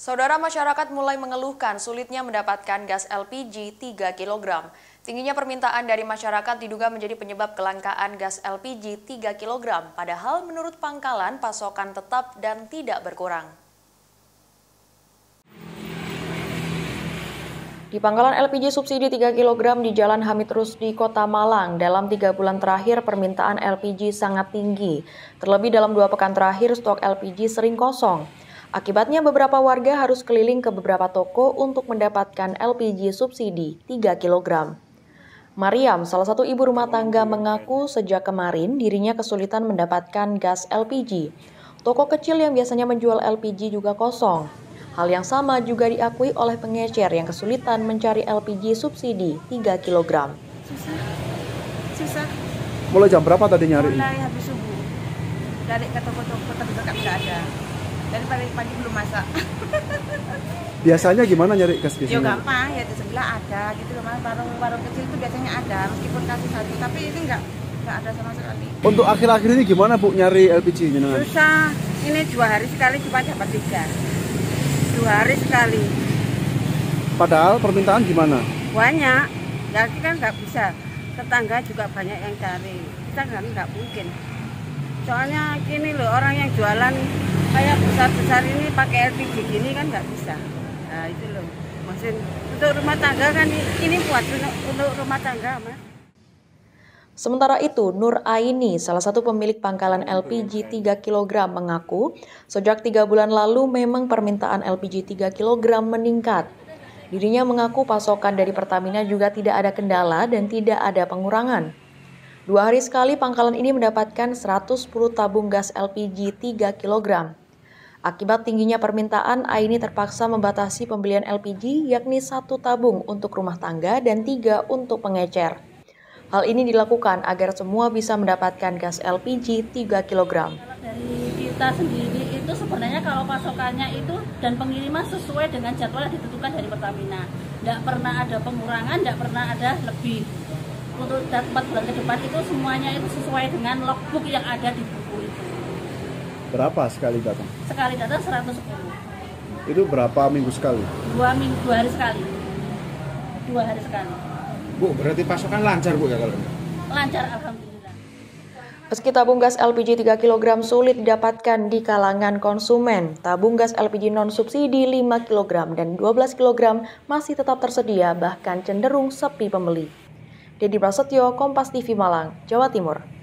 Saudara, masyarakat mulai mengeluhkan sulitnya mendapatkan gas LPG 3 kg. Tingginya permintaan dari masyarakat diduga menjadi penyebab kelangkaan gas LPG 3 kg, padahal menurut Pangkalan pasokan tetap dan tidak berkurang. Di Pangkalan LPG subsidi 3 kg di Jalan Hamid Rusdi, Kota Malang, dalam 3 bulan terakhir permintaan LPG sangat tinggi. Terlebih dalam 2 pekan terakhir stok LPG sering kosong. Akibatnya beberapa warga harus keliling ke beberapa toko untuk mendapatkan LPG subsidi 3 kg. Mariam, salah satu ibu rumah tangga, mengaku sejak kemarin dirinya kesulitan mendapatkan gas LPG. Toko kecil yang biasanya menjual LPG juga kosong. Hal yang sama juga diakui oleh pengecer yang kesulitan mencari LPG subsidi 3 kg. Susah. Mulai jam berapa tadi nyari? Mulai habis subuh. Dari ke toko-toko terdekat nggak ada. Dari pagi belum masak. Biasanya gimana nyari gas di sini? Ya gampang, ya di sebelah ada gitu loh, warung-warung kecil itu biasanya ada meskipun kasih satu, tapi ini nggak ada sama sekali. Untuk akhir-akhir ini gimana Bu nyari LPG? Susah. Ini 2 hari sekali cuma dapat 3. 2 hari sekali. Padahal permintaan gimana? Banyak, ya kita kan nggak bisa. Tetangga juga banyak yang cari. Kita kan nggak mungkin. Soalnya gini loh, orang yang jualan kayak besar-besar ini pakai LPG gini kan nggak bisa. Nah, itu loh. Maksudnya untuk rumah tangga kan ini buat untuk rumah tangga, Mas. Sementara itu, Nur Aini, salah satu pemilik Pangkalan LPG 3 kg, mengaku sejak 3 bulan lalu memang permintaan LPG 3 kg meningkat. Dirinya mengaku pasokan dari Pertamina juga tidak ada kendala dan tidak ada pengurangan. 2 hari sekali Pangkalan ini mendapatkan 110 tabung gas LPG 3 kg. Akibat tingginya permintaan, Aini terpaksa membatasi pembelian LPG, yakni 1 tabung untuk rumah tangga dan 3 untuk pengecer. Hal ini dilakukan agar semua bisa mendapatkan gas LPG 3 kg. Dari kita sendiri itu sebenarnya kalau pasokannya itu dan pengiriman sesuai dengan jadwal yang ditentukan dari Pertamina. Tidak pernah ada pengurangan, tidak pernah ada lebih. Untuk 4 bulan ke depan itu semuanya itu sesuai dengan logbook yang ada di buku itu. Berapa sekali datang? Sekali datang 110. Itu berapa minggu sekali? 2 hari sekali. 2 hari sekali. Bu, berarti pasokan lancar Bu ya kalau ini? Lancar, alhamdulillah. Meski tabung gas LPG 3 kg sulit didapatkan di kalangan konsumen, tabung gas LPG non-subsidi 5 kg dan 12 kg masih tetap tersedia bahkan cenderung sepi pembeli. Dedy Prasetyo, Kompas TV Malang, Jawa Timur.